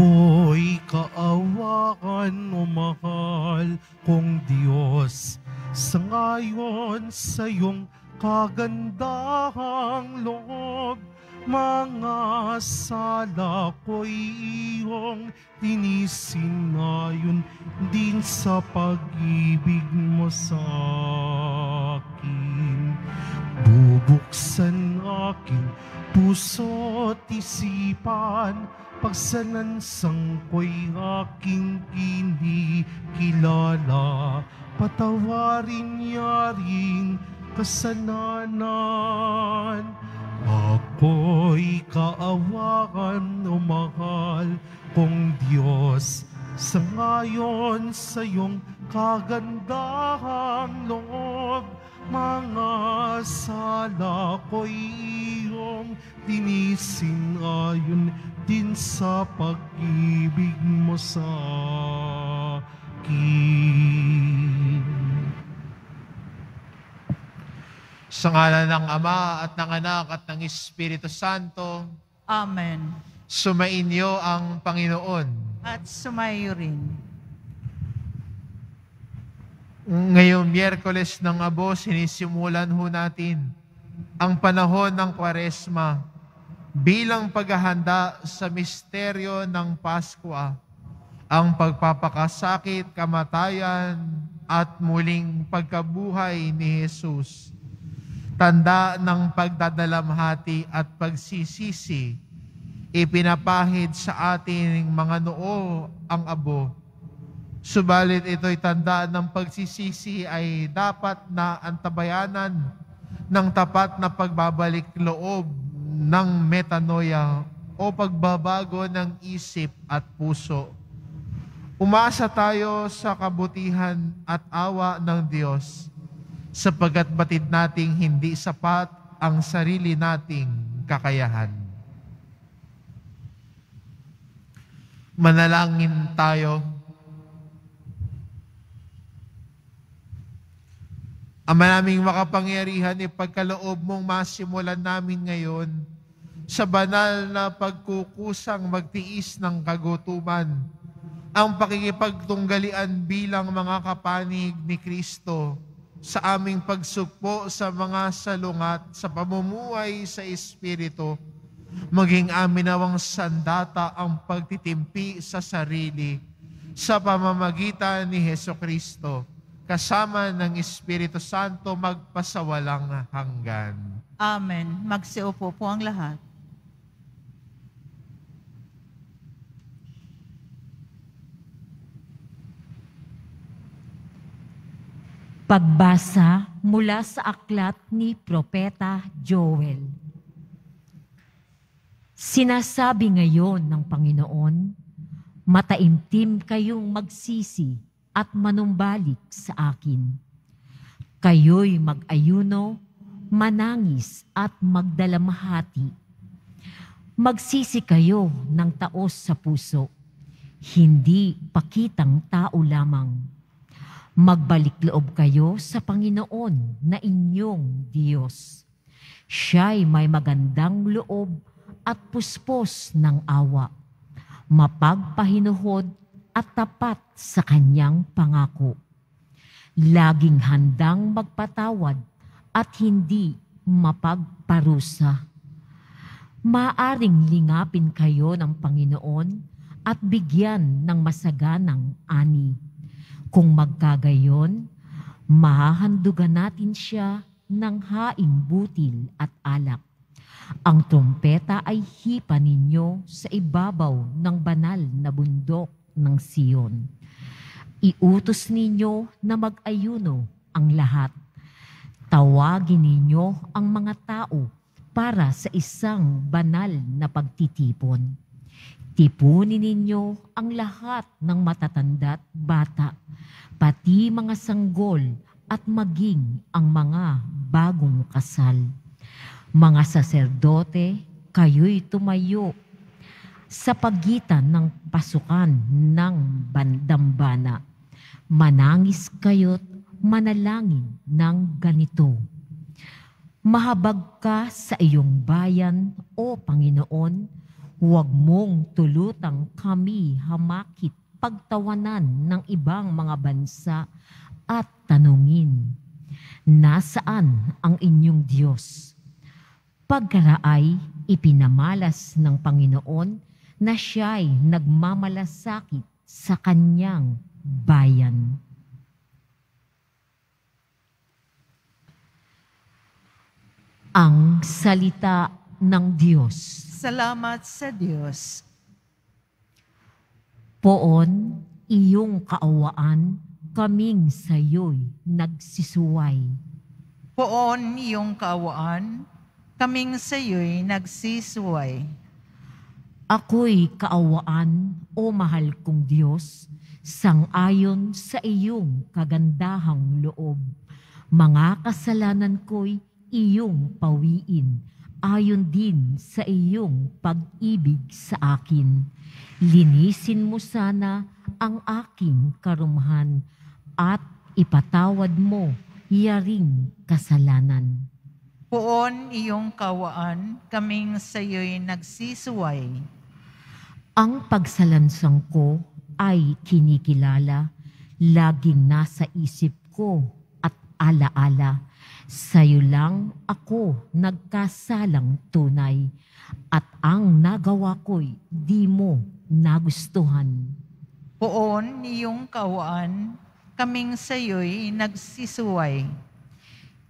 ako'y kaawaan o mahal kong Diyos. Sa ngayon sa iyong kagandahang loob, mga sala ko'y iyong tinisinayon din sa pag-ibig mo sa akin. Bubuksan aking puso't isipan, pagsanansang ko'y aking kinikilala, patawarin niya rin kasalanan. Ako'y kaawaan o mahal kong Diyos, sa ngayon sa iyong kagandahang loob, mga sala ko'y iyong tinisinayon din sa pag-ibig mo sa akin. Sa ngalan ng Ama at ng Anak at ng Espiritu Santo. Amen. Sumainyo ang Panginoon. At sumayo rin. Ngayong Miyerkules ng Abo, sinisimulan ho natin ang panahon ng Kwaresma bilang paghahanda sa misteryo ng Pasko, ang pagpapakasakit, kamatayan at muling pagkabuhay ni Jesus. Tanda ng pagdadalamhati at pagsisisi, ipinapahid sa ating mga noo ang Abo. Subalit ito'y tanda ng pagsisisi ay dapat na antabayanan ng tapat na pagbabalik loob ng metanoia o pagbabago ng isip at puso. Umasa tayo sa kabutihan at awa ng Diyos, sapagkat batid nating hindi sapat ang sarili nating kakayahan. Manalangin tayo. Ama naming makapangyarihan, ipagkaloob mong masimulan namin ngayon sa banal na pagkukusang magtiis ng kagutuman ang pakikipagtunggalian bilang mga kapanig ni Kristo sa aming pagsukpo sa mga salungat, sa pamumuhay sa Espiritu, maging amin nawang sandata ang pagtitimpi sa sarili sa pamamagitan ni Jesucristo, kasama ng Espiritu Santo magpasawalang hanggan. Amen. Magsiupo po ang lahat. Pagbasa mula sa aklat ni Propeta Joel. Sinasabi ngayon ng Panginoon, mataimtim kayong magsisi at manumbalik sa akin. Kayo'y mag-ayuno, manangis at magdalamhati. Magsisi kayo ng taos sa puso, hindi pakitang tao lamang. Magbalik loob kayo sa Panginoon na inyong Diyos. Siya'y may magandang loob at puspos ng awa, mapagpahinuhod at tapat sa Kanyang pangako. Laging handang magpatawad at hindi mapagparusa. Maaring lingapin kayo ng Panginoon at bigyan ng masaganang ani. Kung magkagayon, mahahandugan natin siya ng haing butil at alak. Ang trompeta ay hipa ninyo sa ibabaw ng banal na bundok ng Sion. Iutos ninyo na mag-ayuno ang lahat. Tawagin ninyo ang mga tao para sa isang banal na pagtitipon. Tipunin ninyo ang lahat ng matatanda't bata, pati mga sanggol at maging ang mga bagong kasal. Mga saserdote, kayo'y tumayo sa pagitan ng pasukan ng bandambana. Manangis kayo't manalangin ng ganito. Mahabag ka sa iyong bayan, O Panginoon, Huwag mong tulutang kami hamakit pagtawanan ng ibang mga bansa at tanungin, nasaan ang inyong Diyos? Pagkaraay ipinamalas ng Panginoon na siya'y nagmamalasakit sa kanyang bayan. Ang salita ng Diyos. Salamat sa Diyos. Poon, iyong kaawaan, kaming sa iyo'y nagsisuway. Poon, iyong kaawaan, kaming sa iyo'y nagsisuway. Ako'y kaawaan, o mahal kong Diyos, sang-ayon sa iyong kagandahang loob. Mga kasalanan ko'y iyong pawiin, ayon din sa iyong pag-ibig sa akin. Linisin mo sana ang aking karumhan at ipatawad mo yaring kasalanan. Poon iyong kaawaan, kaming sa iyo'y nagsisuway. Ang pagsalansang ko ay kinikilala, laging nasa isip ko at alaala. Sa'yo lang ako nagkasalang tunay at ang nagawa ko'y di mo nagustuhan. Poon iyong kaawaan, kaming sa'yo'y nagsisuway.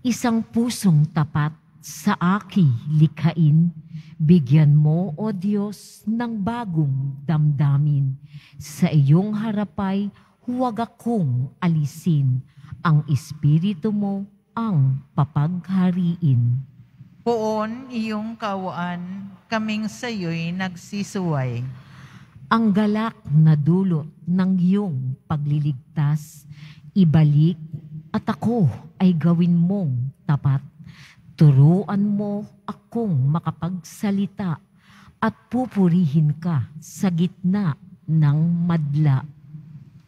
Isang pusong tapat sa aki likhain, bigyan mo o Diyos ng bagong damdamin. Sa iyong harapay huwag akong alisin, ang espiritu mo ang papaghariin. Poon iyong kaawaan, kaming sa iyo'y nagsisuway. Ang galak na dulot ng iyong pagliligtas, ibalik at ako ay gawin mong tapat. Turuan mo akong makapagsalita at pupurihin ka sa gitna ng madla.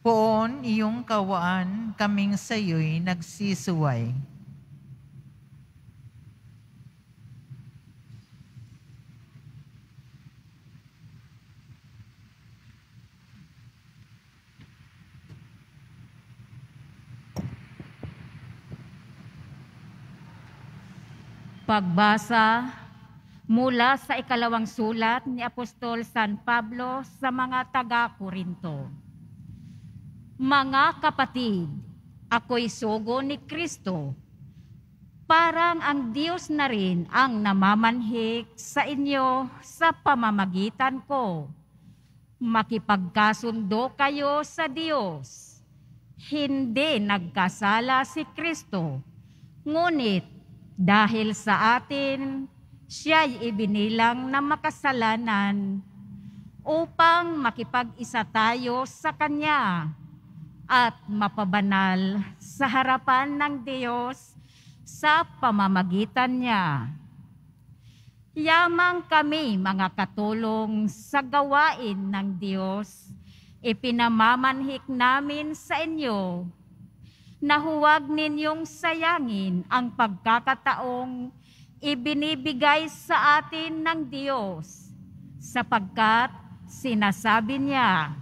Poon iyong kaawaan, kaming sa iyo'y nagsisuway. Pagbasa mula sa ikalawang sulat ni Apostol San Pablo sa mga taga-Korinto. Mga kapatid, ako'y sugo ni Kristo. Parang ang Diyos na rin ang namamanhik sa inyo sa pamamagitan ko. Makipagkasundo kayo sa Diyos. Hindi nagkasala si Kristo, ngunit dahil sa atin, siya'y ibinilang na makasalanan upang makipag-isa tayo sa Kanya at mapabanal sa harapan ng Diyos sa pamamagitan Niya. Yamang kami mga katulong sa gawain ng Diyos, ipinamamanhik namin sa inyo na huwag ninyong sayangin ang pagkakataong ibinibigay sa atin ng Diyos, sapagkat sinasabi Niya,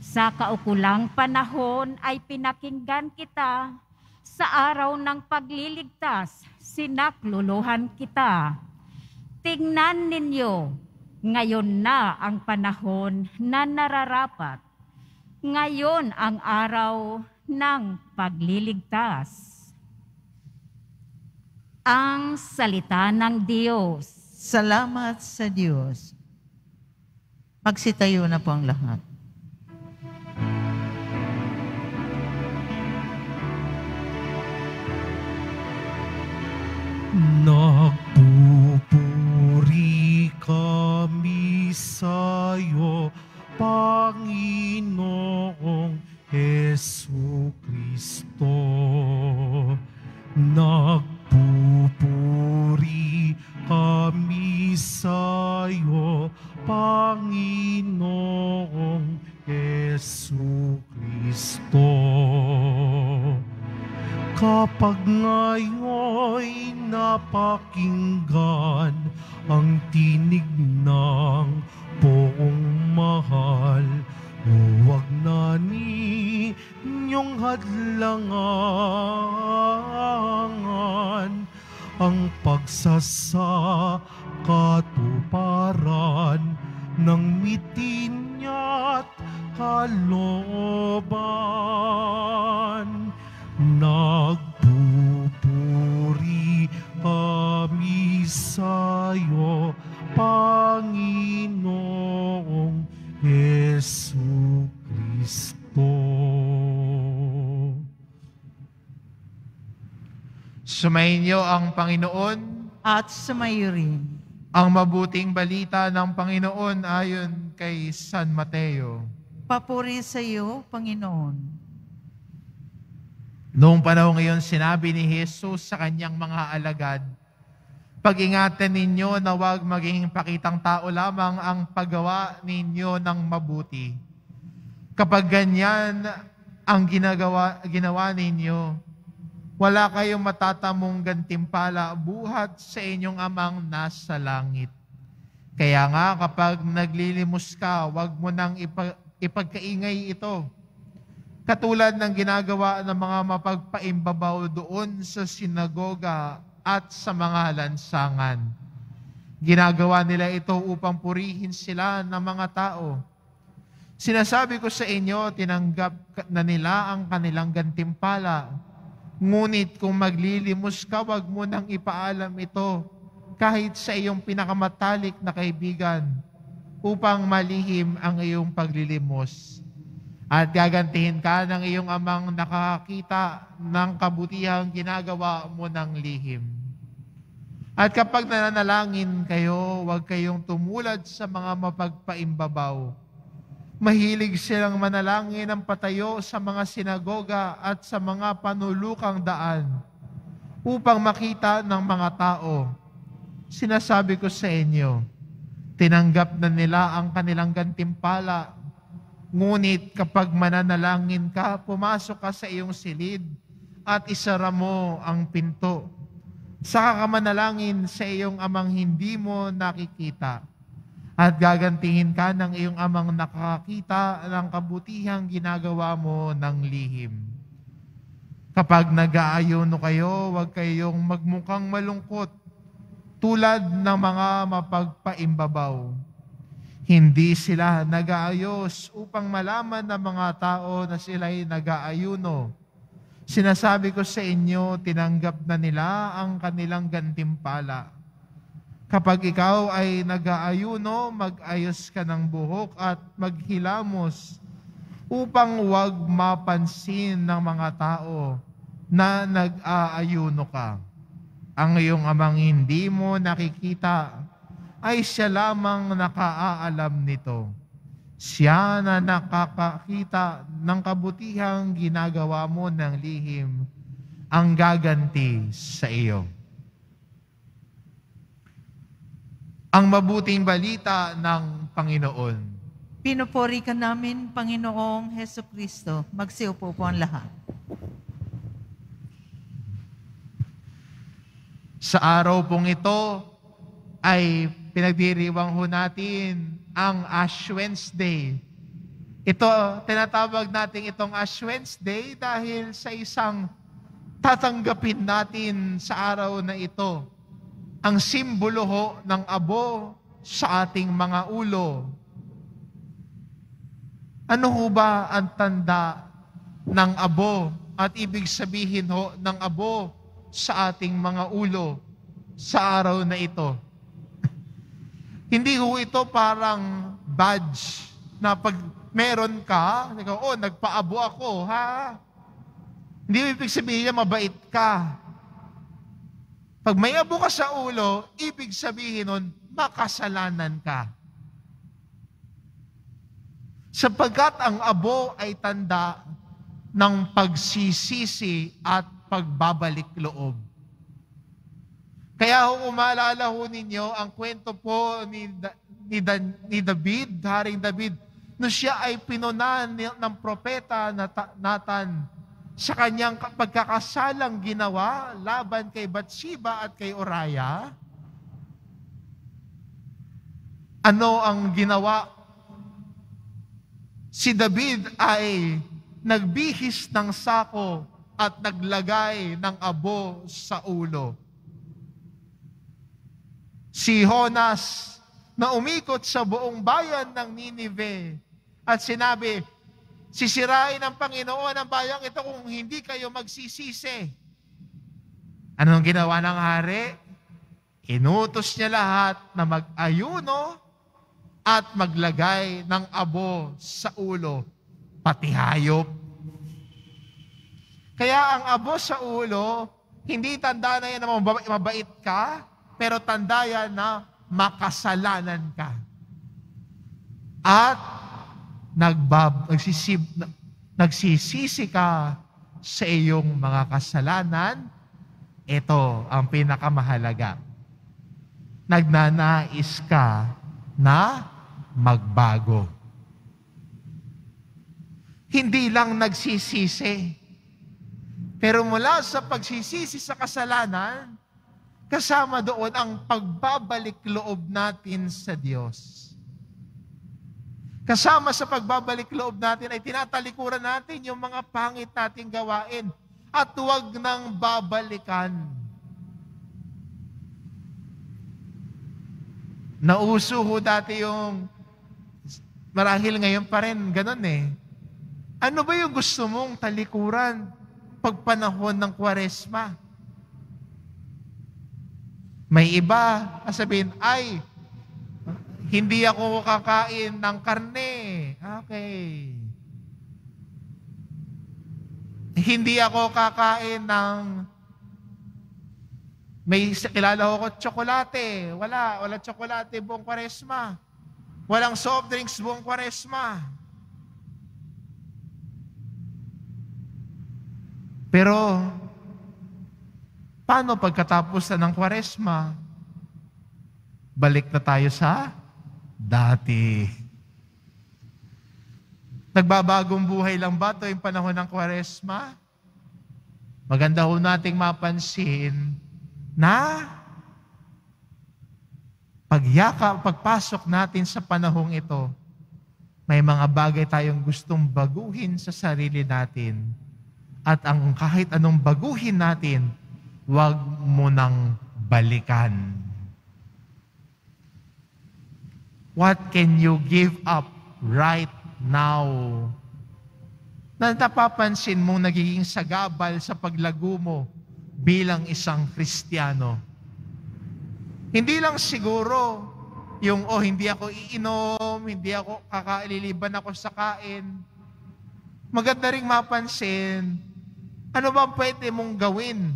sa kaukulang panahon ay pinakinggan kita, sa araw ng pagliligtas sinakluluhan kita. Tingnan ninyo, ngayon na ang panahon na nararapat, ngayon ang araw ng pagliligtas. Ang salita ng Diyos. Salamat sa Diyos. Magsitayo na po ang lahat. Nagpupuri kami sa iyo, Panginoong Hesu Kristo. Nagpupuri kami sa iyo, Panginoong Hesu Kristo. Kapag ngayon napakinggan ang tinig ng Isa sa katuparan ng mitin niya't kalooban. Nagpupuri kami sa'yo, Panginoong Yesu Kristo. Sumayin niyo ang Panginoon at sumayin rin. Ang mabuting balita ng Panginoon ayon kay San Mateo. Papuri sa iyo, Panginoon. Noong panahon ngayon, sinabi ni Jesus sa kanyang mga alagad, pag-ingatan ninyo na huwag maging pakitang tao lamang ang paggawa ninyo ng mabuti. Kapag ganyan ang ginawa ninyo, wala kayong matatamong gantimpala buhat sa inyong amang nasa langit. Kaya nga kapag naglilimos ka, huwag mo nang ipagkaingay ito. Katulad ng ginagawa ng mga mapagpaimbabaw doon sa sinagoga at sa mga lansangan. Ginagawa nila ito upang purihin sila ng mga tao. Sinasabi ko sa inyo, tinanggap na nila ang kanilang gantimpala. Ngunit kung maglilimos ka, wag mo nang ipaalam ito kahit sa iyong pinakamatalik na kaibigan upang malihim ang iyong paglilimos. At gagantihin ka ng iyong amang nakakita ng kabutihang ginagawa mo ng lihim. At kapag nananalangin kayo, huwag kayong tumulad sa mga mapagpaimbabaw. Mahilig silang manalangin ng patayo sa mga sinagoga at sa mga panulukang daan upang makita ng mga tao. Sinasabi ko sa inyo, tinanggap na nila ang kanilang gantimpala. Ngunit kapag mananalangin ka, pumasok ka sa iyong silid at isara mo ang pinto. Saka ka manalangin sa iyong amang hindi mo nakikita. At gagantihin ka ng iyong amang nakakita ng kabutihang ginagawa mo ng lihim. Kapag nag-aayuno kayo, huwag kayong magmukhang malungkot tulad ng mga mapagpaimbabaw. Hindi sila nag-aayos upang malaman ng mga tao na sila'y nag-aayuno. Sinasabi ko sa inyo, tinanggap na nila ang kanilang gantimpala. Kapag ikaw ay nag-aayuno, mag-ayos ka ng buhok at maghilamos upang huwag mapansin ng mga tao na nag-aayuno ka. Ang iyong amang hindi mo nakikita ay siya lamang nakaalam nito. Siya na nakakakita ng kabutihang ginagawa mo ng lihim ang gaganti sa iyo. Ang mabuting balita ng Panginoon. Pinupuri ka namin, Panginoong Hesu Kristo. Magsiupo po ang lahat. Sa araw pong ito ay pinagdiriwang ho natin ang Ash Wednesday. Ito, tinatawag natin itong Ash Wednesday dahil sa isang tatanggapin natin sa araw na ito ang simbolo ho ng abo sa ating mga ulo. Ano ho ba ang tanda ng abo at ibig sabihin ho ng abo sa ating mga ulo sa araw na ito? Hindi ho ito parang badge na pag meron ka, oh, nagpaabo ako, ha? Hindi ibig sabihin niya mabait ka. Pag may abo ka sa ulo, ibig sabihin nun, makasalanan ka. Sapagkat ang abo ay tanda ng pagsisisi at pagbabalik loob. Kaya ho umaalala ho ninyo ang kwento po ni David, Haring David, no siya ay pinunahan ng propeta Nathan sa kanyang pagkakasalang ginawa laban kay Bathsheba at kay Uriah. Ano ang ginawa? Si David ay nagbihis ng sako at naglagay ng abo sa ulo. si Jonas na umikot sa buong bayan ng Ninive at sinabi, sisirain ng Panginoon ang bayang ito kung hindi kayo magsisisi. Anong ginawa ng hari? Inutos niya lahat na mag-ayuno at maglagay ng abo sa ulo, pati hayop. Kaya ang abo sa ulo, hindi tanda na yan na mabait ka, pero tanda yan na makasalanan ka. At nagsisisi ka sa iyong mga kasalanan. Ito ang pinakamahalaga. Nagnanais ka na magbago. Hindi lang nagsisisi. Pero mula sa pagsisisi sa kasalanan, kasama doon ang pagbabalik loob natin sa Diyos. Kasama sa pagbabalik loob natin ay tinatalikuran natin yung mga pangit nating gawain at huwag nang babalikan. Nauso ho dati yung, marahil ngayon pa rin, ganun eh. Ano ba yung gusto mong talikuran pagpanahon ng Kwaresma? May iba sabihin, ay, hindi ako kakain ng karne. Okay. Hindi ako kakain ng, may kilala ko tsokolate. Wala tsokolate buong Kwaresma. Walang soft drinks buong Kwaresma. Pero, paano pagkatapos na ng Kwaresma? Balik na tayo sa dati. Nagbabagong buhay lang ba ito yung panahon ng Kwaresma? Maganda ho nating mapansin na pagpasok natin sa panahong ito, may mga bagay tayong gustong baguhin sa sarili natin. At ang kahit anong baguhin natin, huwag mo nang balikan. What can you give up right now? Na napapansin mong nagiging sagabal sa paglago mo bilang isang Kristiyano. Hindi lang siguro yung, hindi ako iinom, hindi ako kakaililiban ako sa kain. Maganda rin mapansin, ano ba pwede mong gawin?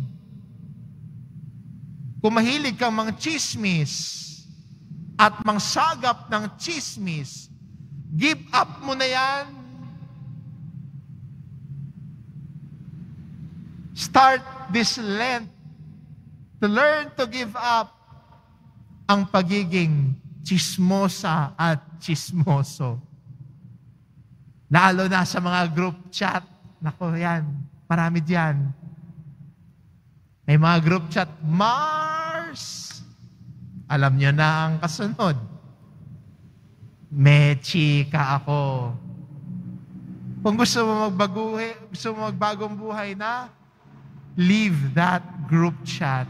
Kung mahilig kang mangchismis at mangsagap ng chismis, give up mo na yan. Start this Lent to learn to give up ang pagiging chismosa at chismoso. Lalo na sa mga group chat. Nako yan, marami dyan. May mga group chat, Mars! Alam nyo na ang kasunod. May chika ako. Kung gusto mo magbagong buhay na, leave that group chat.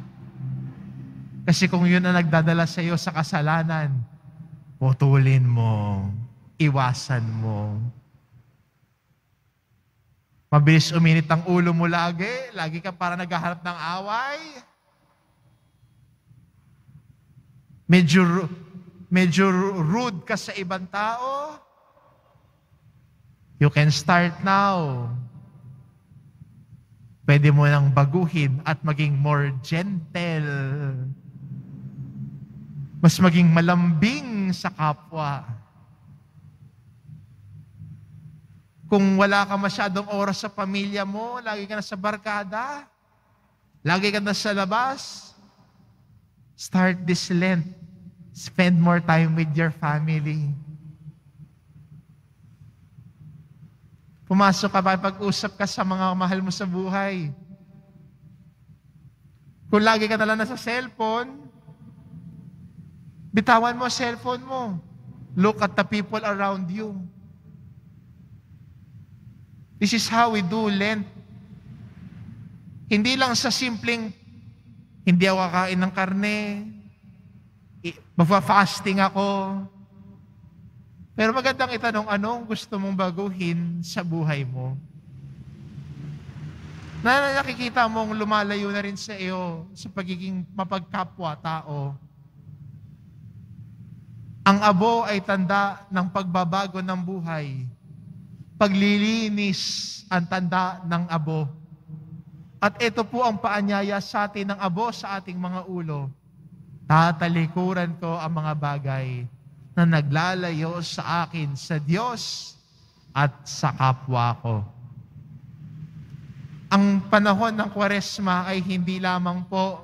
Kasi kung yun ang nagdadala sa iyo sa kasalanan, putulin mo, iwasan mo. Mabilis uminit ang ulo mo lagi. Lagi ka para naghaharap ng away. Medyo rude ka sa ibang tao. You can start now. Pwede mo nang baguhin at maging more gentle. Mas maging malambing sa kapwa. Kung wala ka masyadong oras sa pamilya mo, lagi ka na sa barkada, lagi ka na sa labas, start this Lent. Spend more time with your family. Pumasok ka pa, pag-usap ka sa mga mahal mo sa buhay. Kung lagi ka na lang nasa cellphone, bitawan mo ang cellphone mo. Look at the people around you. This is how we do Lent. Hindi lang sa simpleng hindi ako kakain ng karne, magpa-fasting ako. Pero magandang itanong, anong gusto mong baguhin sa buhay mo? Na nakikita mong lumalayo na rin sa iyo sa pagiging mapagkapwa-tao. Ang abo ay tanda ng pagbabago ng buhay. Paglilinis ang tanda ng abo. At ito po ang paanyaya sa atin ng abo sa ating mga ulo. Tatalikuran ko ang mga bagay na naglalayo sa akin, sa Diyos at sa kapwa ko. Ang panahon ng Kwaresma ay hindi lamang po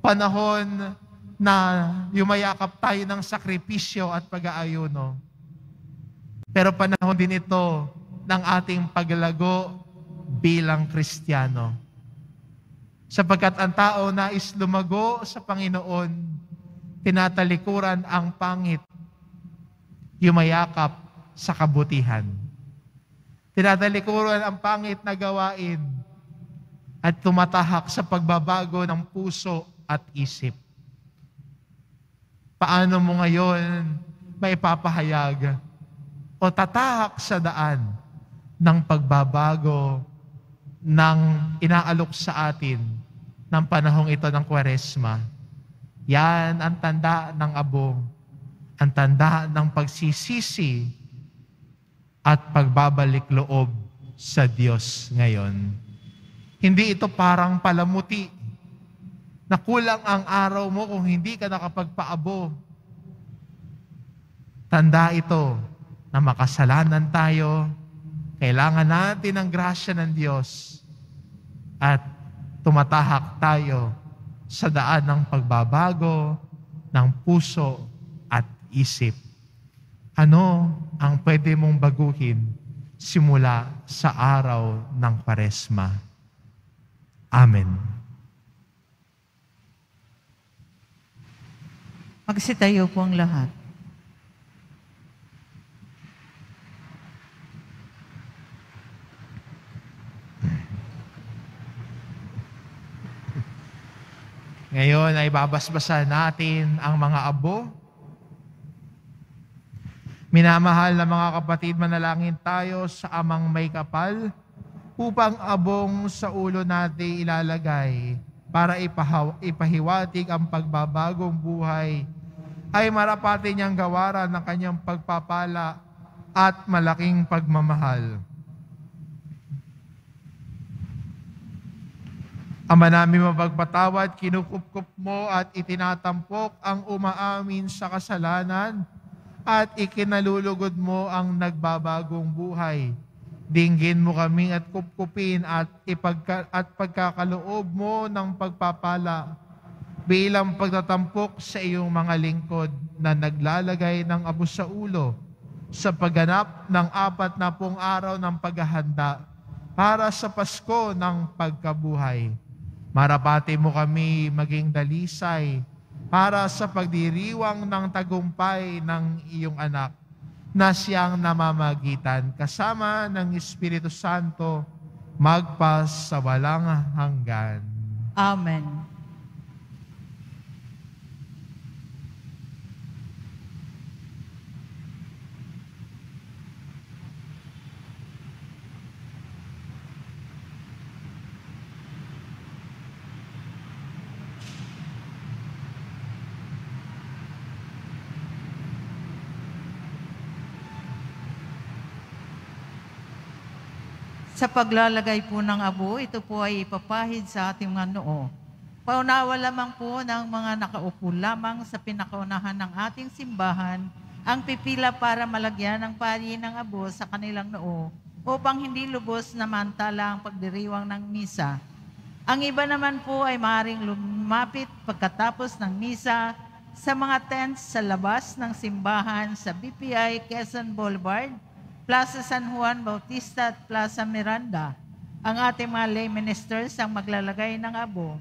panahon na yumayakap tayo ng sakripisyo at pag-aayuno. Pero panahon din ito ng ating paglago bilang Kristiyano. Sapagkat ang tao nais lumago sa Panginoon, tinatalikuran ang pangit, yumayakap sa kabutihan. Tinatalikuran ang pangit na gawain at tumatahak sa pagbabago ng puso at isip. Paano mo ngayon maipapahayag o tatahak sa daan ng pagbabago ng inaalok sa atin ng panahong ito ng Kwaresma? Yan ang tanda ng abo. Ang tanda ng pagsisisi at pagbabalik loob sa Diyos ngayon. Hindi ito parang palamuti na kulang ang araw mo kung hindi ka nakapagpaabo. Tanda ito na makasalanan tayo, kailangan natin ang grasya ng Diyos at tumatahak tayo sa daan ng pagbabago ng puso isip. Ano ang pwede mong baguhin simula sa araw ng Kwaresma? Amen. Magsitayo po ang lahat. Ngayon ay babasbasan natin ang mga abo. Minamahal na mga kapatid, manalangin tayo sa amang may kapal upang abong sa ulo natin ilalagay para ipahiwatig ang pagbabagong buhay ay marapati niyang gawaran ng kanyang pagpapala at malaking pagmamahal. Ama namin mapagpatawad, kinukupkup mo at itinatampok ang umaamin sa kasalanan at ikinalulugod mo ang nagbabagong buhay. Dinggin mo kami at kupkupin at pagkakaloob mo ng pagpapala bilang pagtatampok sa iyong mga lingkod na naglalagay ng abo sa ulo sa pagganap ng 40 araw ng paghahanda para sa Pasko ng Pagkabuhay. Marapati mo kami maging dalisay para sa pagdiriwang ng tagumpay ng iyong anak na siyang namamagitan kasama ng Espiritu Santo magpas sa walang hanggan. Amen. Sa paglalagay po ng abo, ito po ay ipapahid sa ating mga noo. Paunawa lamang po ng mga nakaupo lamang sa pinakaunahan ng ating simbahan ang pipila para malagyan ng pari ng abo sa kanilang noo upang hindi lubos na mantala ang pagdiriwang ng misa. Ang iba naman po ay maaaring lumapit pagkatapos ng misa sa mga tents sa labas ng simbahan sa BPI Quezon Boulevard, Plaza San Juan Bautista at Plaza Miranda. Ang ating mga lay ministers ang maglalagay ng abo.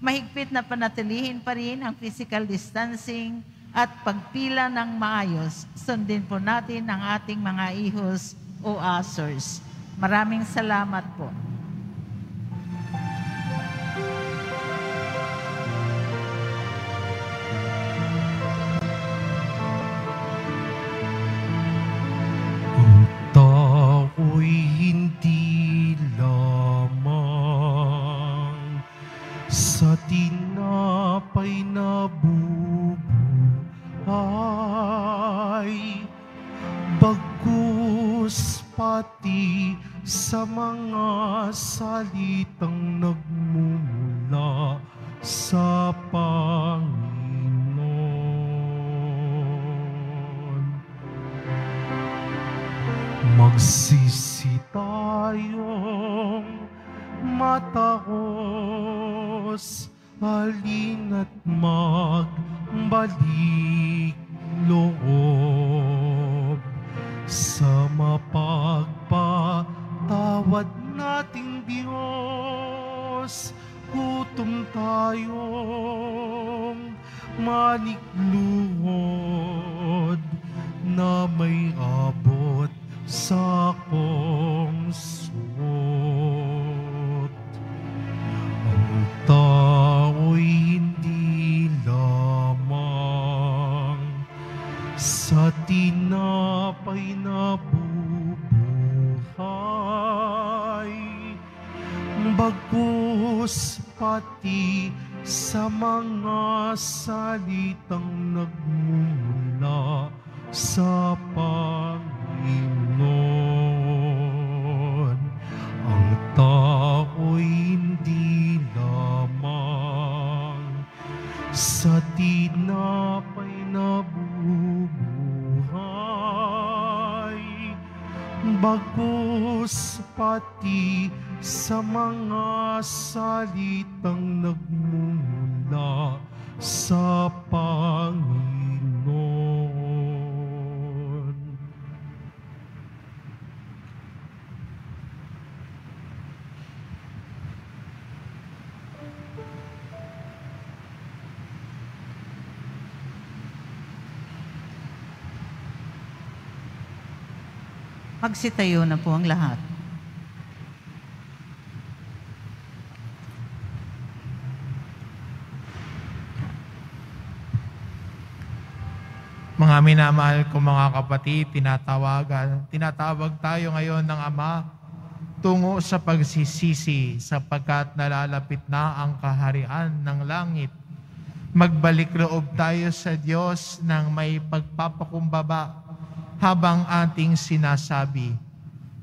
Mahigpit na panatilihin pa rin ang physical distancing at pagpila ng maayos. Sundin po natin ang ating mga ihos o asors. Maraming salamat po. ay bagkus pati sa mga salitang nagmumula sa Panginoon. Magsisi tayong mataos, halina't magbalik loob sa mapagpatawad nating Diyos. Gutom tayong manikluhod na may abot sa kong suot. Ang tao'y hindi lamang sa tinapay na bubuhay, bagkus pati sa mga salitang nagmumula sa Panginoon. Ang tao'y hindi lamang sa tinapay na bubuhay, bagkus pati sa mga salitang nagmumula sa Panginoon. Magsitayo na po ang lahat. Mga minamahal ko mga kapatid, tinatawag tayo ngayon ng Ama tungo sa pagsisisi, sapagkat nalalapit na ang kaharian ng langit. Magbalik loob tayo sa Diyos ng may pagpapakumbaba habang ating sinasabi,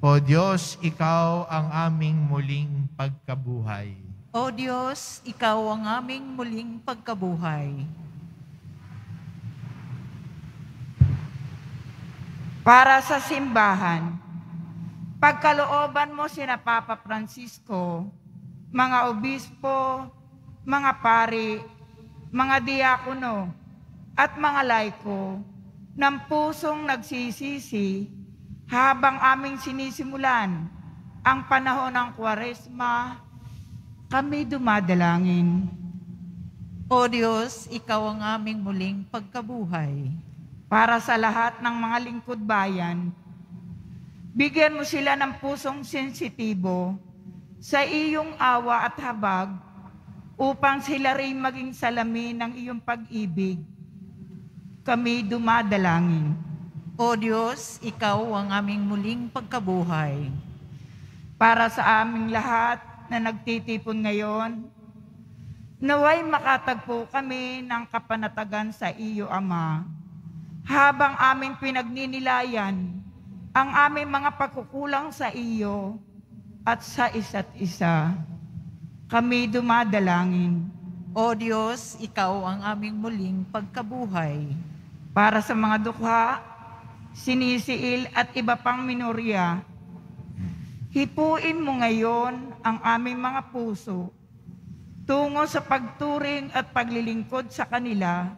O Diyos, Ikaw ang aming muling pagkabuhay. O Diyos, Ikaw ang aming muling pagkabuhay. Para sa simbahan, pagkalooban mo sina Papa Francisco, mga obispo, mga pari, mga diakono, at mga laiko, ng pusong nagsisisi habang aming sinisimulan ang panahon ng Kwaresma, kami dumadalangin. O Diyos, Ikaw ang aming muling pagkabuhay. Para sa lahat ng mga lingkod bayan, bigyan mo sila ng pusong sensitibo sa iyong awa at habag upang sila rin maging salamin ng iyong pag-ibig. Kami dumadalangin. O Diyos, Ikaw ang aming muling pagkabuhay. Para sa aming lahat na nagtitipon ngayon, naway makatagpo kami ng kapanatagan sa iyo, Ama, habang aming pinagninilayan ang aming mga pagkukulang sa iyo at sa isa't isa, kami dumadalangin. O Diyos, Ikaw ang aming muling pagkabuhay. Para sa mga dukha, sinisiil at iba pang minorya, hipuin mo ngayon ang aming mga puso tungo sa pagturing at paglilingkod sa kanila.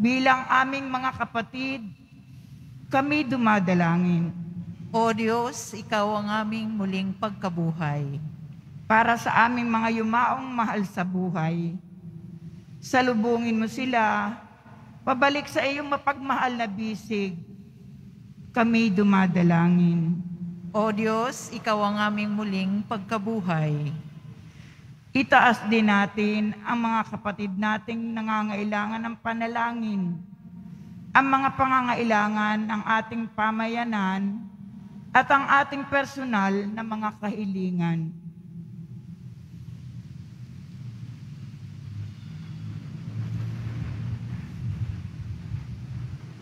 Bilang aming mga kapatid, kami dumadalangin. O Diyos, Ikaw ang aming muling pagkabuhay. Para sa aming mga yumaong mahal sa buhay, salubungin mo sila, pabalik sa iyong mapagmahal na bisig, kami dumadalangin. O Diyos, Ikaw ang aming muling pagkabuhay. Itaas din natin ang mga kapatid nating nangangailangan ng panalangin, ang mga pangangailangan ng ating pamayanan at ang ating personal na mga kahilingan.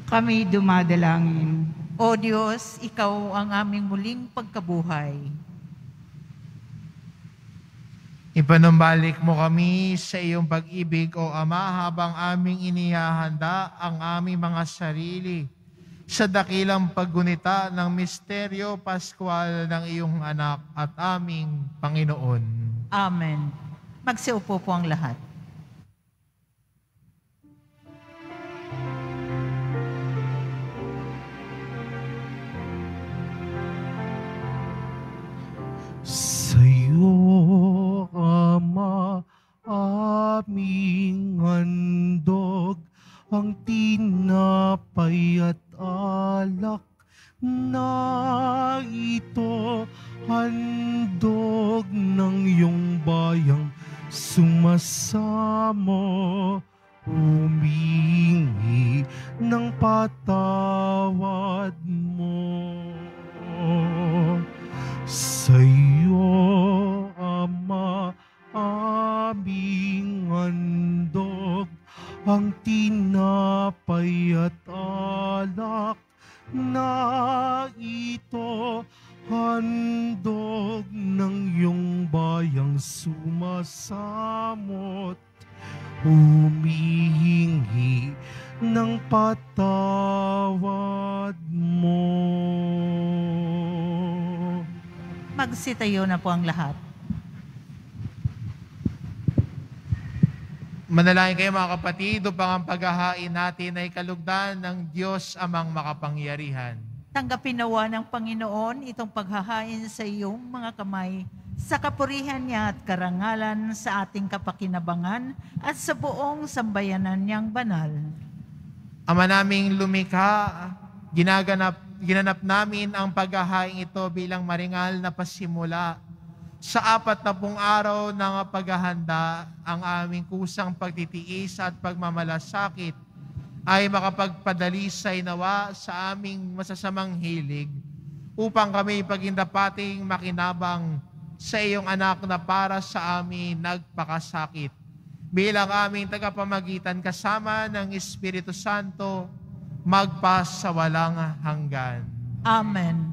kami dumadalangin. O Diyos, Ikaw ang aming muling pagkabuhay. Ipanumbalik mo kami sa iyong pag-ibig, O Ama, habang aming inihahanda ang aming mga sarili sa dakilang paggunita ng misteryo pascual ng iyong anak at aming Panginoon. Amen. Magsiupo po ang lahat. Sa'yo, Ama, aming handog, ang tinapay at alak na ito, handog ng iyong bayang sumasamo, humingi ng patawad mo. Sa'yo, Ama, aming handog, ang tinapay at alak na ito, handog ng iyong bayang sumasamot, humihingi ng patawad mo. Magsitayo na po ang lahat. Manalangin kayo mga kapatid upang ang paghahain natin ay kalugdan ng Diyos Amang makapangyarihan. Tanggapin nawa ng Panginoon itong paghahain sa iyong mga kamay sa kapurihan niya at karangalan sa ating kapakinabangan at sa buong sambayanan niyang banal. Ama naming lumikha, ginanap namin ang paghahain ito bilang maringal na pasimula sa 40 araw ng paghahanda. Ang aming kusang pagtitiis at pagmamalasakit ay makapagpadalisay nawa sa aming masasamang hilig upang kami pagindapating makinabang sa iyong anak na para sa amin nagpakasakit. Bilang aming tagapamagitan kasama ng Espiritu Santo, magpasawalang hanggan. Amen.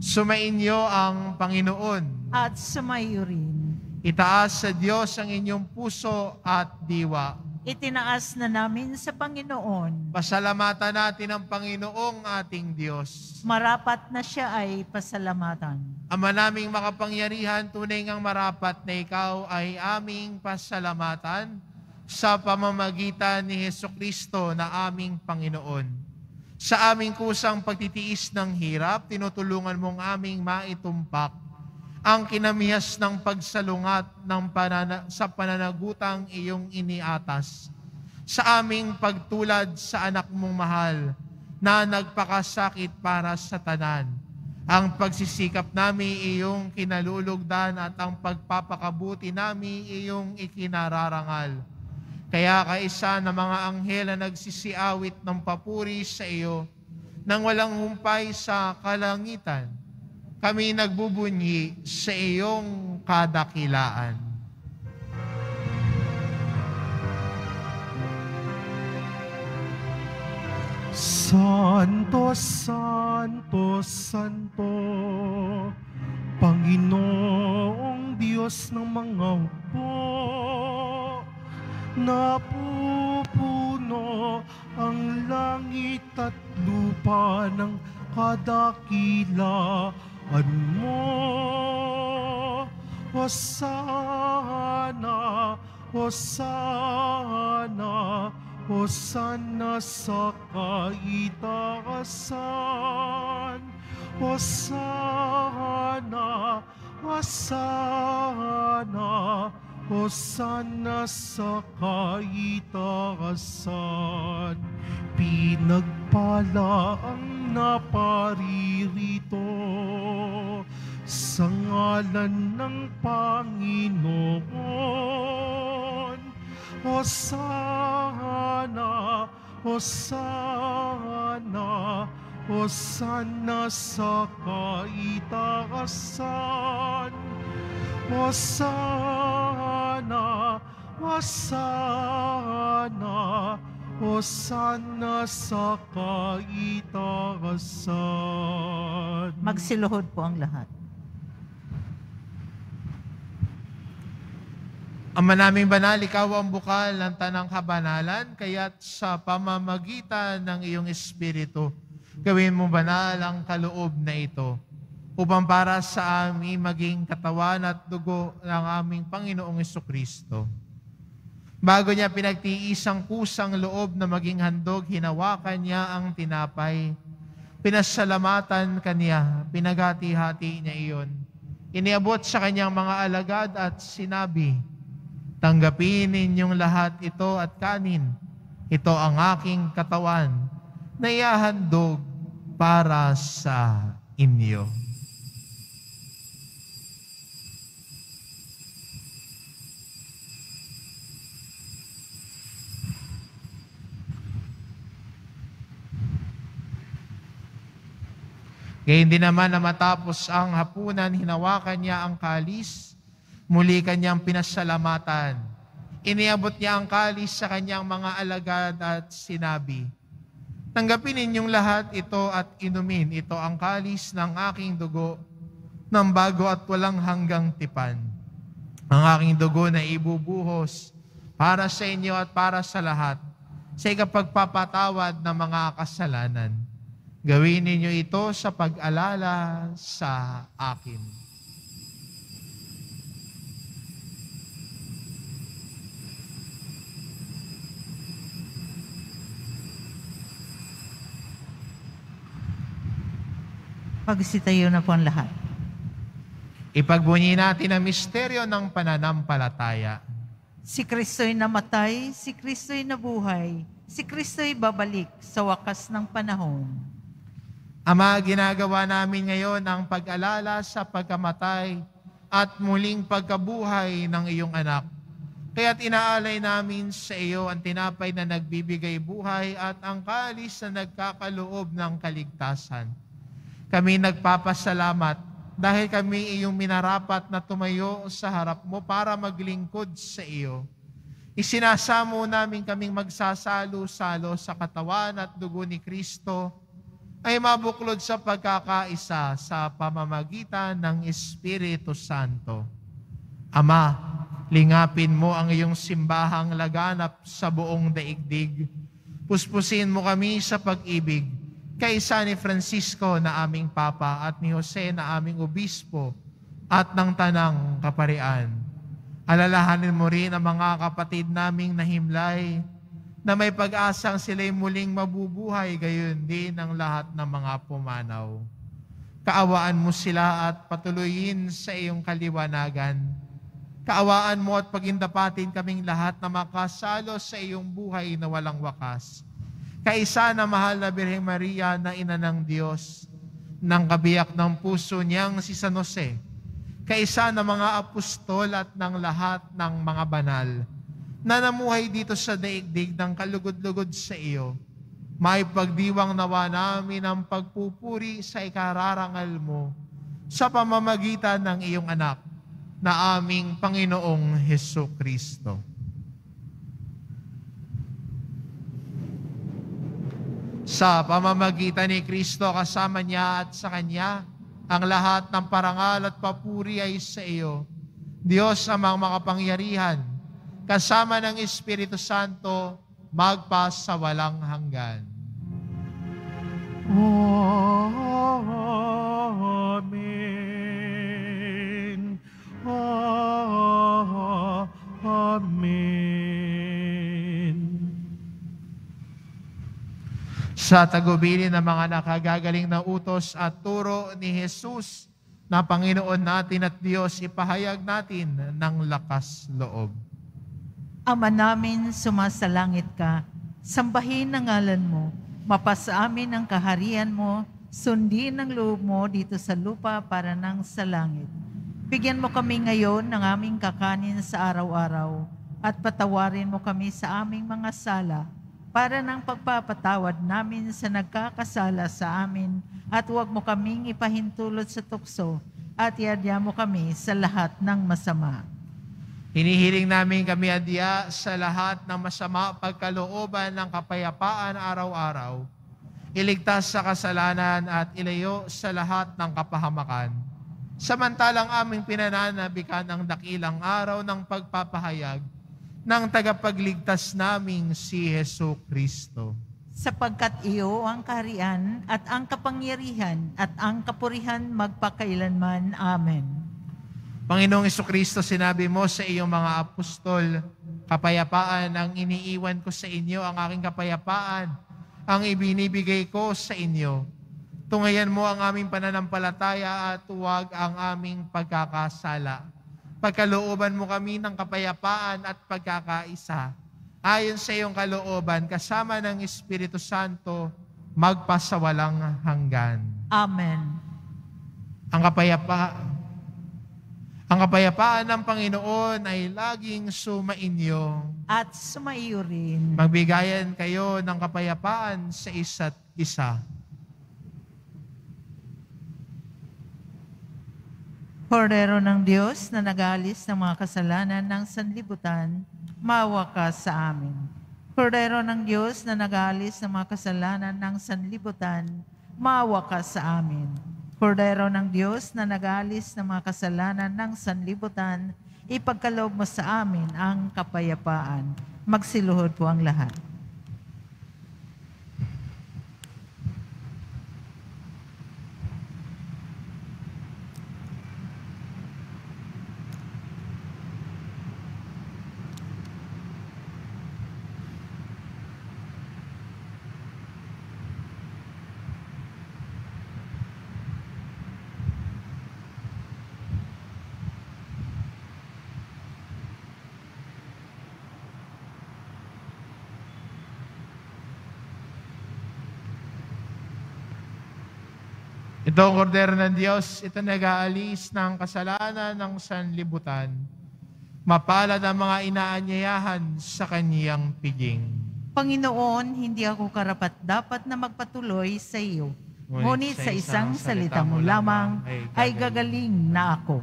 Sumainyo ang Panginoon. At sumaiyo rin. Itaas sa Diyos ang inyong puso at diwa. Itinaas na namin sa Panginoon. Pasalamatan natin ang Panginoong ating Diyos. Marapat na siya ay pasalamatan. Ama naming makapangyarihan, tunay ngang marapat na ikaw ay aming pasalamatan sa pamamagitan ni Hesukristo na aming Panginoon. Sa aming kusang pagtitiis ng hirap, tinutulungan mong aming maitumpak ang kinamihas ng pagsalungat ng sa pananagutang iyong iniatas sa aming pagtulad sa anak mong mahal na nagpakasakit para sa tanan. Ang pagsisikap namin iyong kinalulugdan at ang pagpapakabuti namin iyong ikinararangal. Kaya kaisa ng mga anghel na nagsisiawit ng papuri sa iyo nang walang humpay sa kalangitan, kami nagbubunyi sa iyong kadakilaan. Santo, Santo, Santo, Panginoong Diyos ng mga upo, napupuno ang langit at lupa ng kadakilaan mo. Hosana, hosana, hosana sa kaitaasan. Hosana, hosana, hosana sa kaitaasan. Pinagpala ang naparirito sa ngalan ng Panginoon. Hosana, hosana, hosana sa kaitaasan. Hosana, hosana, Hosanna sa kaitaasan. Magsiluhod po ang lahat. Ama naming banal, ikaw ang bukal ng tanang kabanalan, kaya't sa pamamagitan ng iyong Espiritu, gawin mo banal ang kaloob na ito, upang para sa amin maging katawan at dugo ng aming Panginoong Jesucristo. Bago niya pinagtiis ang kusang loob na maging handog, hinawakan niya ang tinapay. Pinasalamatan kaniya, pinagati-hati niya iyon. Iniabot sa kanyang mga alagad at sinabi, "Tanggapin ninyong lahat ito at kanin. Ito ang aking katawan na ihahandog para sa inyo." Gayon din naman na matapos ang hapunan, hinawakan niya ang kalis, muli kanyang pinasalamatan. Iniabot niya ang kalis sa kanyang mga alagad at sinabi, "Tanggapin ninyong lahat ito at inumin. Ito ang kalis ng aking dugo, ng bago at walang hanggang tipan. Ang aking dugo na ibubuhos para sa inyo at para sa lahat, sa ikapagpapatawad ng mga kasalanan. Gawin ninyo ito sa pag-alala sa akin." Pagsitayo na po ang lahat. Ipagbunyi natin ang misteryo ng pananampalataya. Si Kristo'y namatay, si Kristo'y nabuhay, si Kristo'y babalik sa wakas ng panahon. Ama, ginagawa namin ngayon ang pag-alala sa pagkamatay at muling pagkabuhay ng iyong anak. Kaya't inaalay namin sa iyo ang tinapay na nagbibigay buhay at ang kalis na nagkakaloob ng kaligtasan. Kami nagpapasalamat dahil kami iyong minarapat na tumayo sa harap mo para maglingkod sa iyo. Isinasamo namin kaming magsasalo-salo sa katawan at dugo ni Kristo ay mabuklod sa pagkakaisa sa pamamagitan ng Espiritu Santo. Ama, lingapin mo ang iyong simbahang laganap sa buong daigdig. Puspusin mo kami sa pag-ibig kaysa ni Francisco na aming Papa at ni Jose na aming Obispo at ng Tanang Kaparean. Alalahanin mo rin ang mga kapatid naming nahimlay na may pag-asang sila'y muling mabubuhay, gayon din ang lahat ng mga pumanaw. Kaawaan mo sila at patuloyin sa iyong kaliwanagan. Kaawaan mo at pagindapatin kaming lahat na makasalo sa iyong buhay na walang wakas. Kaisa na mahal na Birheng Maria na ina ng Diyos, ng kabiyak ng puso niyang si San Jose, kaisa na mga apostol at ng lahat ng mga banal, nanamuhay dito sa daigdig ng kalugod-lugod sa iyo, may pagdiwang nawa namin ang pagpupuri sa ikararangal mo sa pamamagitan ng iyong anak na aming Panginoong Jesucristo. Sa pamamagitan ni Kristo kasama niya at sa Kanya, ang lahat ng parangal at papuri ay sa iyo, Diyos amang makapangyarihan, kasama ng Espiritu Santo, magpa sa walang hanggan. Amen. Amen. Sa tagubilin ng mga nakagagaling na utos at turo ni Jesus na Panginoon natin at Diyos, ipahayag natin ng lakas loob. Ama namin, sumasalangit ka. Sambahin ang ngalan mo. Mapasa amin ang kaharian mo. Sundin ang loob mo dito sa lupa para nang sa langit. Bigyan mo kami ngayon ng aming kakanin sa araw-araw at patawarin mo kami sa aming mga sala para nang pagpapatawad namin sa nagkakasala sa amin at huwag mo kaming ipahintulot sa tukso at iadya mo kami sa lahat ng masama. Hinihiling namin kami adya sa lahat ng masama pagkalooban ng kapayapaan araw-araw. Iligtas sa kasalanan at ilayo sa lahat ng kapahamakan. Samantalang aming pinananabikan ang dakilang araw ng pagpapahayag ng tagapagligtas naming si Hesu Kristo. Sapagkat iyo ang kaharian at ang kapangyarihan at ang kapurihan magpakailanman. Amen. Panginoong Jesucristo, sinabi mo sa iyong mga apostol, kapayapaan ang iniiwan ko sa inyo, ang aking kapayapaan, ang ibinibigay ko sa inyo. Tunghayan mo ang aming pananampalataya at huwag ang aming pagkakasala. Pagkalooban mo kami ng kapayapaan at pagkakaisa. Ayon sa iyong kalooban, kasama ng Espiritu Santo, magpasawalang hanggan. Amen. Ang kapayapaan ng Panginoon ay laging sumainyo at sumaiyo rin. Magbigayan kayo ng kapayapaan sa isa't isa. Kordero ng Diyos na nag-aalis ng mga kasalanan ng sanlibutan, maawa ka sa amin. Kordero ng Diyos na nag-aalis ng mga kasalanan ng sanlibutan, maawa ka sa amin. Kordero ng Diyos na nag-aalis ng mga kasalanan ng sanlibutan, ipagkaloob mo sa amin ang kapayapaan. Magsiluhod po ang lahat. Ito ang kordero ng Diyos, ito nag-aalis ng kasalanan ng sanlibutan. Mapalad ang mga inaanyayahan sa kaniyang piging. Panginoon, hindi ako karapat-dapat na magpatuloy sa iyo. Ngunit sa isang salita mo lamang ay gagaling na ako.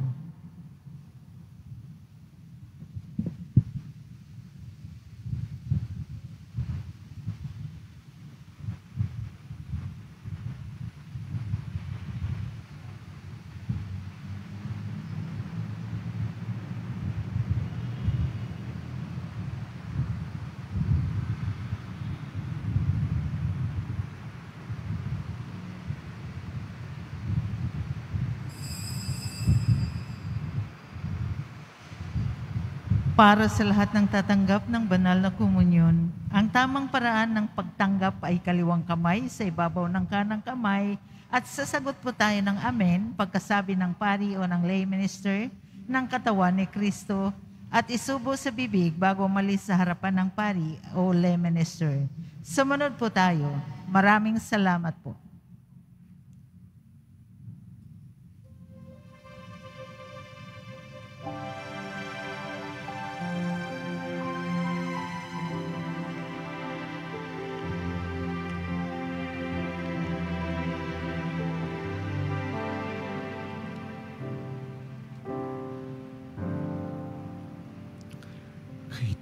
Para sa lahat ng tatanggap ng banal na komunyon, ang tamang paraan ng pagtanggap ay kaliwang kamay sa ibabaw ng kanang kamay at sasagot po tayo ng amen pagkasabi ng pari o ng lay minister ng katawan ni Kristo at isubo sa bibig bago umalis sa harapan ng pari o lay minister. Sumunod po tayo. Maraming salamat po.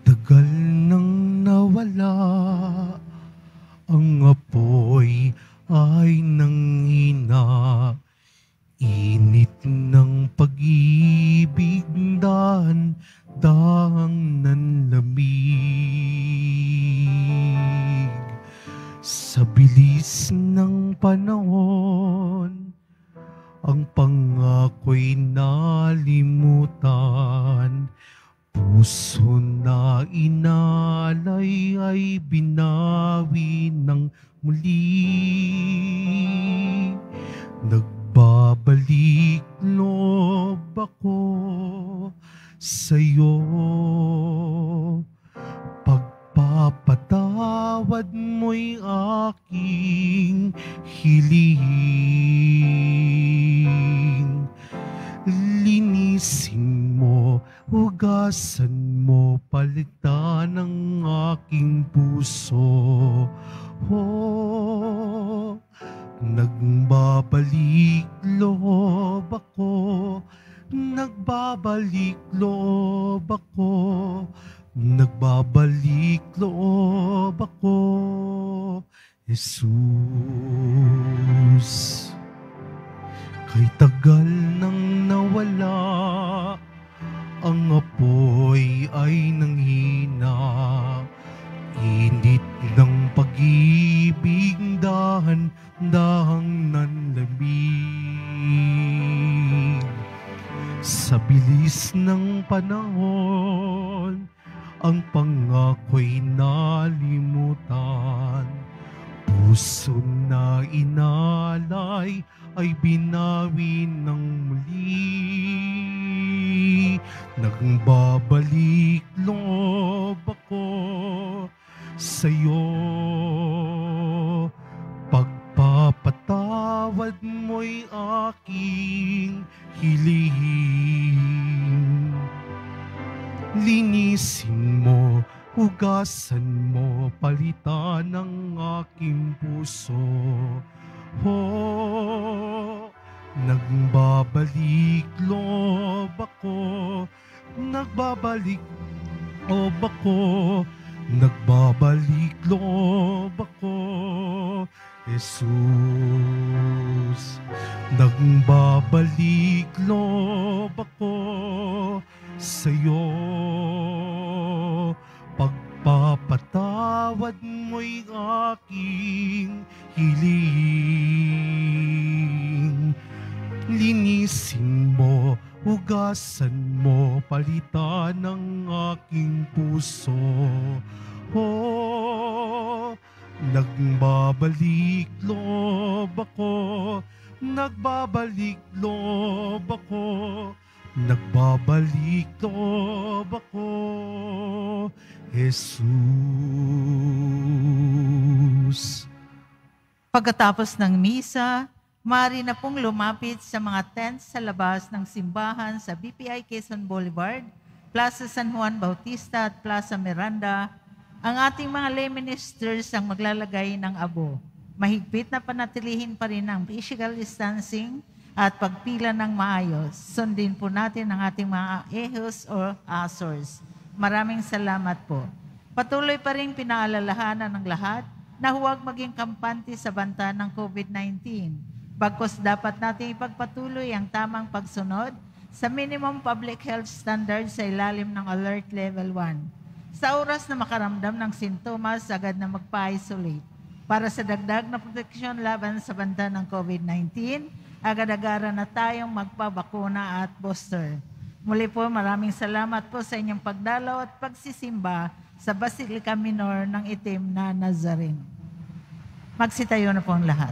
Tagal nang nawala, ang apoy ay nanghina. Init ng pag-ibig, daan-daang nanlamig. Sa bilis ng panahon, ang pangako'y nalimutan. Puso na inalay ay binawi ng muli. Nagbabalik loob ako sa'yo. Pagpapatawad mo'y aking hiling. Linisin mo, hugasan mo, palitan ang aking puso. Oh, nagbabalik loob ako, nagbabalik loob ako. Jesus, kay tagal nang nawala, ang apoy ay nanghina, init ng pag-ibig dahan-dahang nanlamig. Sa bilis ng panahon, ang pangako'y nalimutan, puso na inalay ay binawi ng muli. Nagbabalik loob ako sa'yo, pagpapatawad mo'y aking hilihim. Linisin mo, hugasan mo, palitan ng aking puso. Oh, nagbabalik loob ako, nagbabalik loob ako, nagbabalik loob ako, Jesus. Nagbabalik loob ako sa'yo, pagpapatawad mo'y aking hiling. Linisin mo, hugasan mo, palitan ng aking puso. Oh, nagbabalik loob ako, nagbabalik loob ako, nagbabalik loob ako, Jesus. Pagkatapos ng misa, maaari na pong lumapit sa mga tents sa labas ng simbahan sa BPI Quezon Boulevard, Plaza San Juan Bautista at Plaza Miranda. Ang ating mga lay ministers ang maglalagay ng abo. Mahigpit na panatilihin pa rin ang physical distancing at pagpila ng maayos. Sundin po natin ang ating mga ehos o asors. Maraming salamat po. Patuloy pa rin pinaalalahanan ng lahat na huwag maging kampante sa banta ng COVID-19. Bagkus dapat natin ipagpatuloy ang tamang pagsunod sa minimum public health standards sa ilalim ng Alert Level 1. Sa oras na makaramdam ng sintomas, agad na magpa-isolate. Para sa dagdag na proteksyon laban sa banta ng COVID-19, agad-agara na tayong magpabakuna at booster. Muli po, maraming salamat po sa inyong pagdalaw at pagsisimba sa Basilica Minor ng Itim na Nazarene. Magsitayo na po ang lahat.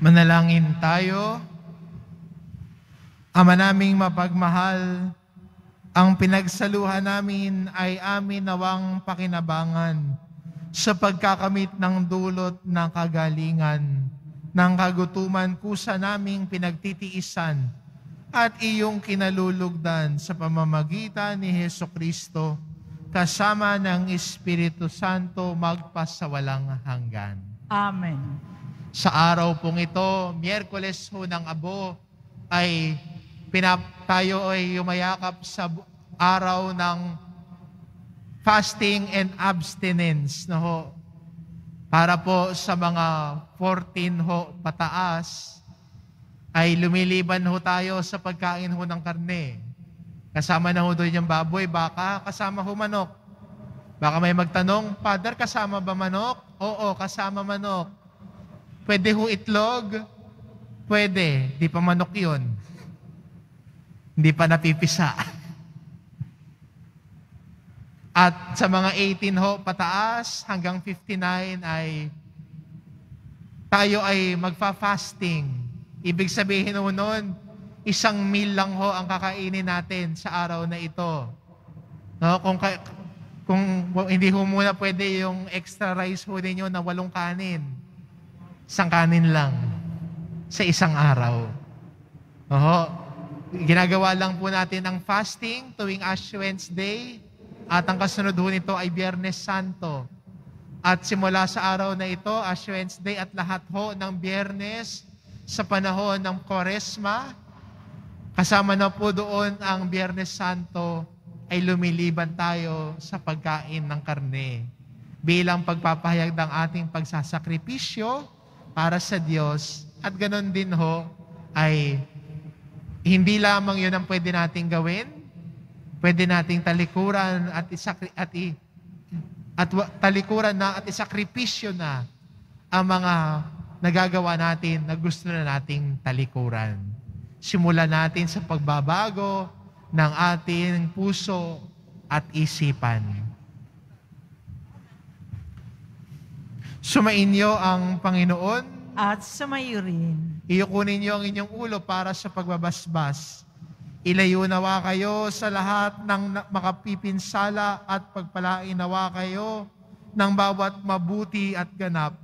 Manalangin tayo. Ama naming mapagmahal, ang pinagsaluhan namin ay amin nawang pakinabangan sa pagkakamit ng dulot ng kagalingan, ng kagutuman kusa naming pinagtitiisan at iyong kinalulugdan sa pamamagitan ni Hesukristo kasama ng Espiritu Santo magpasawalang hanggan. Amen. Sa araw pong ito, Miyerkules ho ng Abo, ay tayo ay yumayakap sa araw ng fasting and abstinence, no ho, para po sa mga 14 ho pataas ay lumiliban ho tayo sa pagkain ho ng karne. Kasama na ho doon yung baboy, baka, kasama ho manok. Baka may magtanong, Father, kasama ba manok? Oo, kasama manok. Pwede ho itlog? Pwede. Di pa manok yun. Hindi pa napipisa. At sa mga 18 ho pataas hanggang 59 ay tayo ay magfa-fasting. Ibig sabihin ho nun, isang meal lang ho ang kakainin natin sa araw na ito. No, kung hindi ho muna pwede yung extra rice ho ninyo na 8 kanin. Isang kanin lang sa isang araw. Oho, ginagawa lang po natin ang fasting tuwing Ash Wednesday. At ang kasunod ho nito ay Biyernes Santo. At simula sa araw na ito, Ash Wednesday at lahat ho ng Biyernes sa panahon ng Kwaresma, kasama na po doon ang Biyernes Santo ay lumiliban tayo sa pagkain ng karne bilang pagpapahayag ng ating pagsasakripisyo para sa Diyos. At ganoon din ho ay hindi lamang yun ang pwede nating gawin, pwede nating talikuran at isakripisyo na ang mga nagagawa natin na gusto na nating talikuran. Simulan natin sa pagbabago ng ating puso at isipan. Sumainyo ang Panginoon at sumayo rin. Iyukunin niyo ang inyong ulo para sa pagbabasbas. Ilayo nawa kayo sa lahat ng makapipinsala at pagpalain nawa kayo ng bawat mabuti at ganap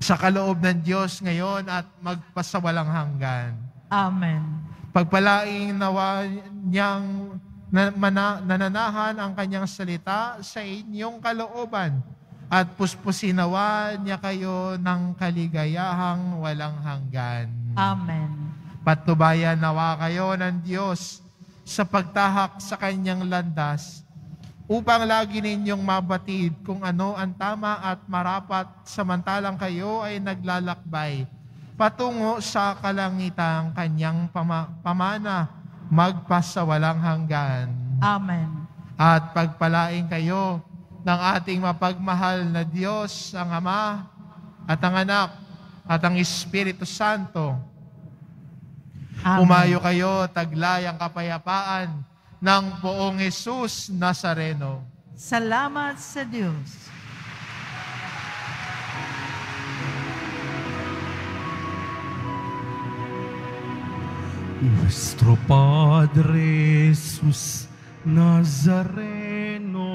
sa kaloob ng Diyos ngayon at magpasawalang hanggan. Amen. Pagpalaing nawa niyang nananahan ang kanyang salita sa inyong kalooban at puspusinawa niya kayo ng kaligayahang walang hanggan. Amen. Patubayan nawa kayo ng Diyos sa pagtahak sa kanyang landas upang lagi ninyong mabatid kung ano ang tama at marapat samantalang kayo ay naglalakbay patungo sa kalangitang kanyang pamana magpasawalang hanggan. Amen. At pagpalain kayo ng ating mapagmahal na Diyos, ang Ama at ang Anak at ang Espiritu Santo. Amen. Umayo kayo, taglay ang kapayapaan ng poong Jesus Nazareno. Salamat sa Diyos. Nuestro Padre Jesus Nazareno,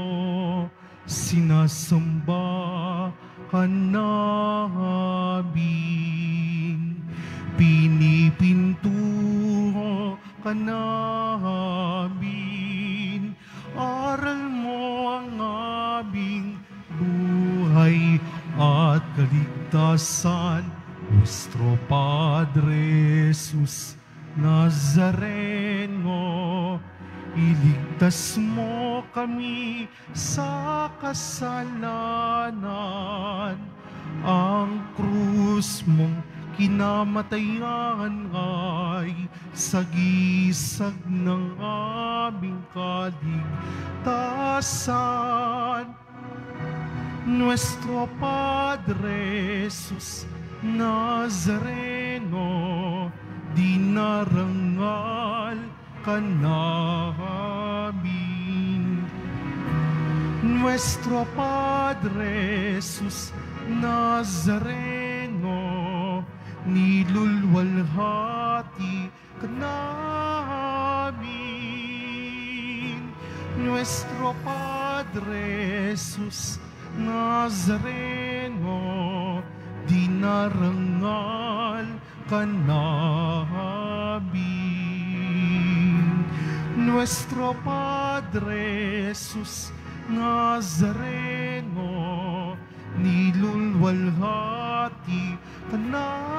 sinasamba ka namin, pinipintuho ka namin, aral mo ang aming buhay at kaligtasan. Nuestro Padre Jesus Nazareno, iligtas mo kami sa kasalanan. Ang krus mong kinamatayan ay sagisag ng aming kaligtasan. Nuestro Padre Jesus Nazareno, dinarangal ka namin. Nuestro Padre Jesus Nazareno, nilulwalhati ka namin. Nuestro Padre Jesus Nazareno, dinarangal ka namin. Nuestro Padre Jesus Nazareno, nilulwalhati ka namin.